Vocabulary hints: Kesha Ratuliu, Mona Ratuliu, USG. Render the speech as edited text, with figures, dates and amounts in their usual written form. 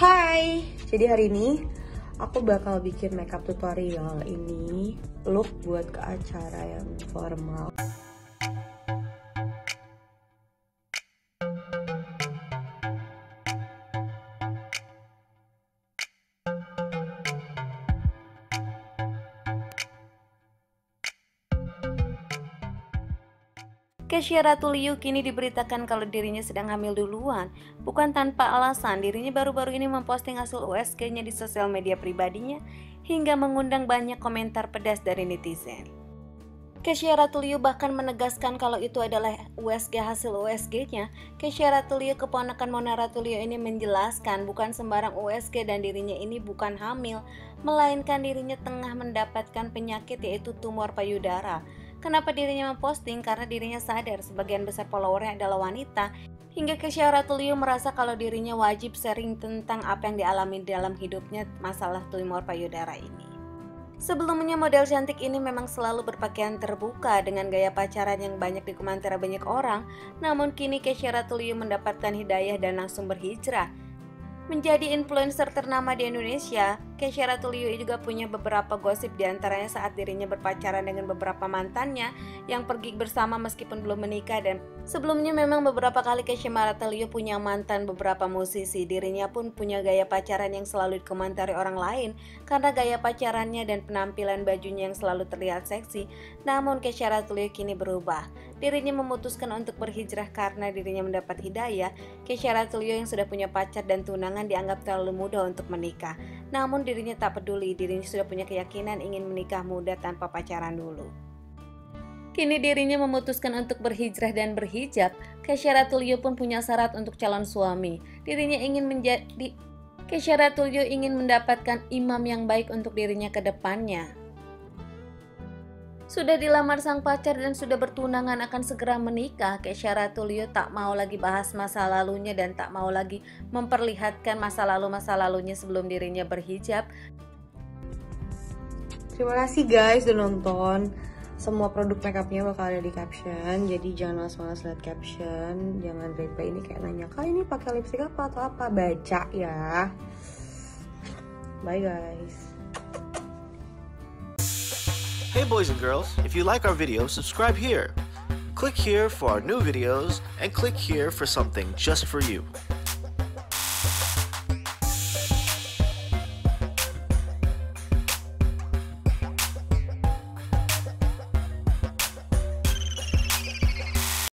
Hai, jadi hari ini aku bakal bikin makeup tutorial ini look buat ke acara yang formal. Kesha Ratuliu kini diberitakan kalau dirinya sedang hamil duluan. Bukan tanpa alasan, dirinya baru-baru ini memposting hasil USG-nya di sosial media pribadinya hingga mengundang banyak komentar pedas dari netizen. Kesha Ratuliu bahkan menegaskan kalau itu adalah hasil USG-nya. Kesha Ratuliu, keponakan Mona Ratuliu, ini menjelaskan bukan sembarang USG dan dirinya ini bukan hamil, melainkan dirinya tengah mendapatkan penyakit yaitu tumor payudara. Kenapa dirinya memposting? Karena dirinya sadar sebagian besar followernya adalah wanita, hingga Kesha Ratuliu merasa kalau dirinya wajib sharing tentang apa yang dialami dalam hidupnya masalah tumor payudara ini. Sebelumnya model cantik ini memang selalu berpakaian terbuka dengan gaya pacaran yang banyak dikomentari banyak orang. Namun kini Kesha Ratuliu mendapatkan hidayah dan langsung berhijrah menjadi influencer ternama di Indonesia. Kesha Ratuliu juga punya beberapa gosip, diantaranya saat dirinya berpacaran dengan beberapa mantannya yang pergi bersama meskipun belum menikah. Dan sebelumnya memang beberapa kali Kesha Ratuliu punya mantan beberapa musisi. Dirinya pun punya gaya pacaran yang selalu dikomentari orang lain karena gaya pacarannya dan penampilan bajunya yang selalu terlihat seksi. Namun Kesha Ratuliu kini berubah. Dirinya memutuskan untuk berhijrah karena dirinya mendapat hidayah. Kesha Ratuliu yang sudah punya pacar dan tunangan dianggap terlalu muda untuk menikah. Namun dirinya tak peduli, dirinya sudah punya keyakinan ingin menikah muda tanpa pacaran dulu. Kini dirinya memutuskan untuk berhijrah dan berhijab. Kesha Ratuliu pun punya syarat untuk calon suami. Kesha Ratuliu ingin mendapatkan imam yang baik untuk dirinya ke depannya. Sudah dilamar sang pacar dan sudah bertunangan akan segera menikah. Kesha Ratuliu tak mau lagi bahas masa lalunya dan tak mau lagi memperlihatkan masa lalunya sebelum dirinya berhijab. Terima kasih guys udah nonton. Semua produk makeupnya bakal ada di caption, jadi jangan malas-malas lihat caption, jangan reply ini kayak nanya kali ini pakai lipstik apa atau apa, baca ya. Bye guys. Hey boys and girls, if you like our video, subscribe here. Click here for our new videos and click here for something just for you.